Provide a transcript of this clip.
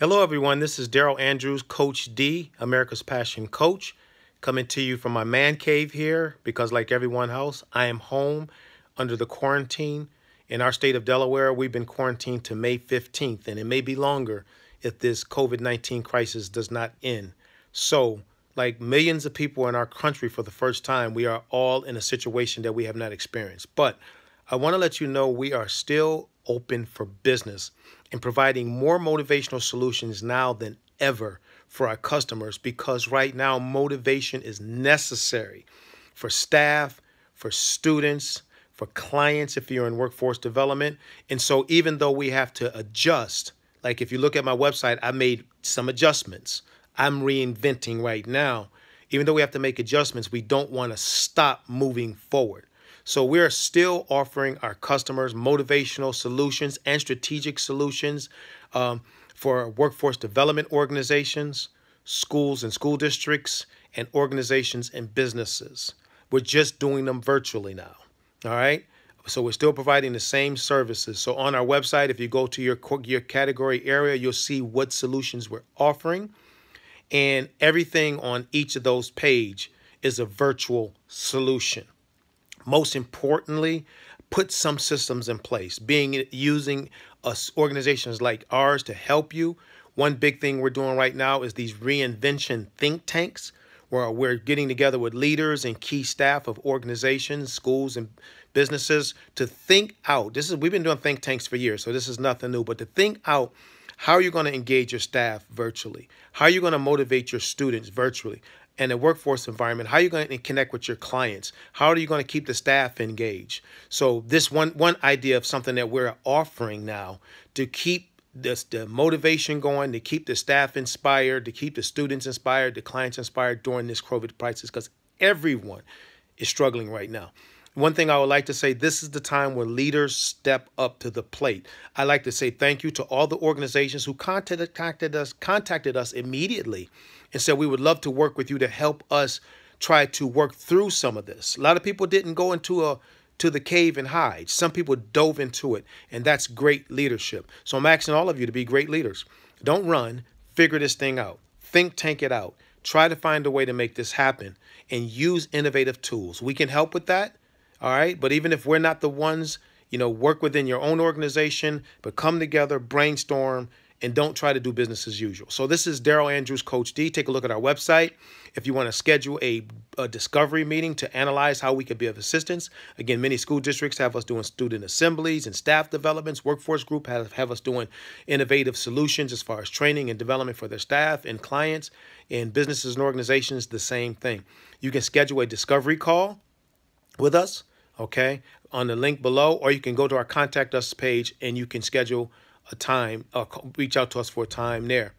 Hello, everyone. This is Darrell Andrews, Coach D, America's Passion Coach, coming to you from my man cave here because, like everyone else, I am home under the quarantine. In our state of Delaware, we've been quarantined to May 15th, and it may be longer if this COVID-19 crisis does not end. So, like millions of people in our country for the first time, we are all in a situation that we have not experienced. But I want to let you know we are still open for business and providing more motivational solutions now than ever for our customers, because right now motivation is necessary for staff, for students, for clients if you're in workforce development. And so even though we have to adjust, like if you look at my website, I made some adjustments. I'm reinventing right now. Even though we have to make adjustments, we don't want to stop moving forward. So we are still offering our customers motivational solutions and strategic solutions for workforce development organizations, schools and school districts, and organizations and businesses. We're just doing them virtually now. All right. So we're still providing the same services. So on our website, if you go to your category area, you'll see what solutions we're offering. And everything on each of those pages is a virtual solution. Most importantly, put some systems in place, using organizations like ours to help you. One big thing we're doing right now is these reinvention think tanks, where we're getting together with leaders and key staff of organizations, schools, and businesses to think out. We've been doing think tanks for years, so this is nothing new, but to think out, how are you going to engage your staff virtually? How are you going to motivate your students virtually? And the workforce environment, how are you going to connect with your clients? How are you going to keep the staff engaged? So this one idea of something that we're offering now to keep the motivation going, to keep the staff inspired, to keep the students inspired, the clients inspired during this COVID crisis, because everyone is struggling right now. One thing I would like to say, this is the time where leaders step up to the plate. I'd like to say thank you to all the organizations who contacted us immediately and said, we would love to work with you to help us try to work through some of this. A lot of people didn't go into the cave and hide. Some people dove into it, and that's great leadership. So I'm asking all of you to be great leaders. Don't run. Figure this thing out. Think tank it out. Try to find a way to make this happen and use innovative tools. We can help with that. All right. But even if we're not the ones, you know, work within your own organization, but come together, brainstorm, and don't try to do business as usual. So this is Darrell Andrews, Coach D. Take a look at our website. If you want to schedule a discovery meeting to analyze how we could be of assistance. Again, many school districts have us doing student assemblies and staff developments. Workforce Group have us doing innovative solutions as far as training and development for their staff and clients, and businesses and organizations, the same thing. You can schedule a discovery call with us. OK, on the link below, or you can go to our Contact Us page and you can schedule a time, reach out to us for a time there.